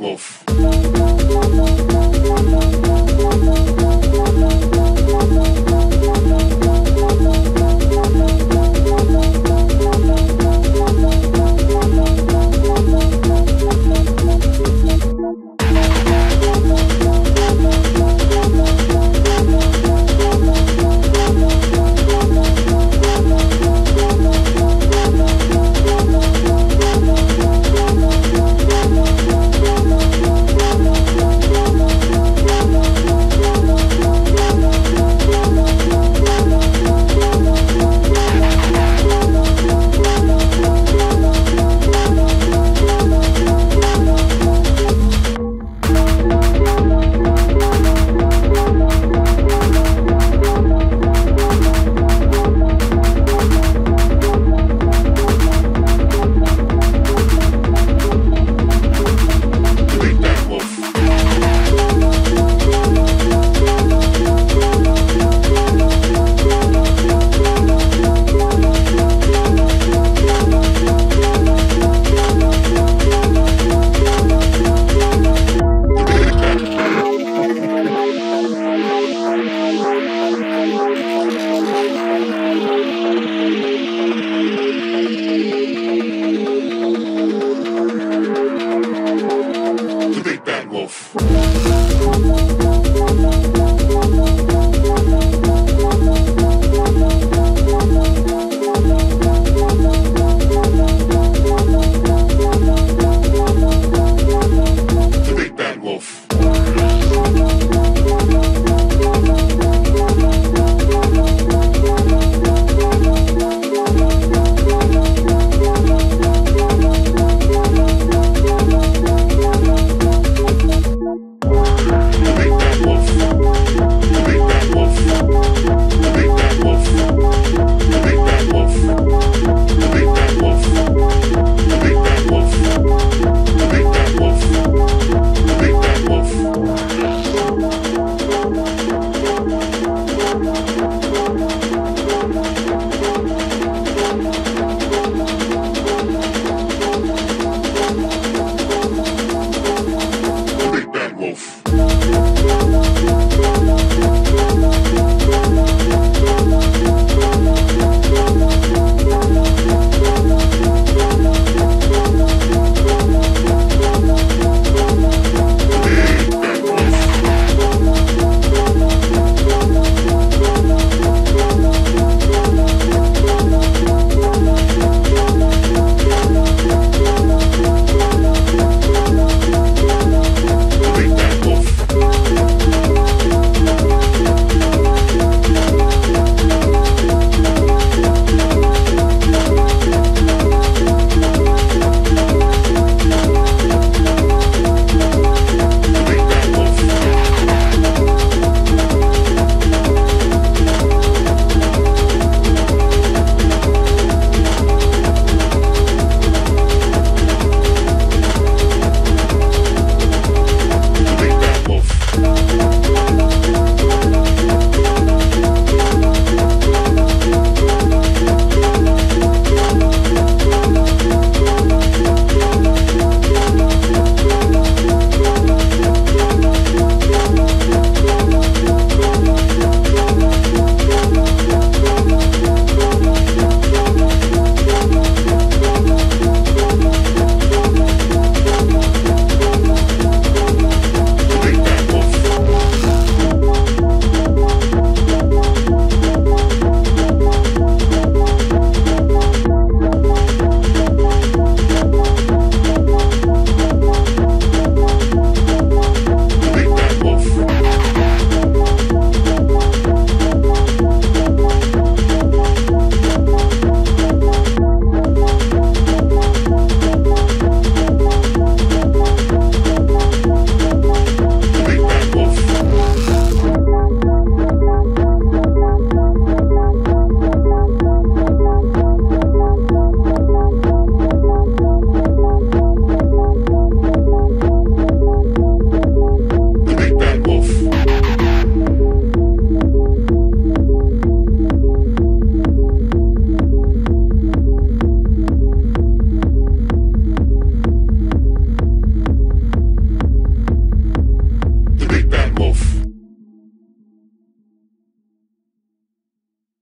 Wolf. The Big Bad Wolf.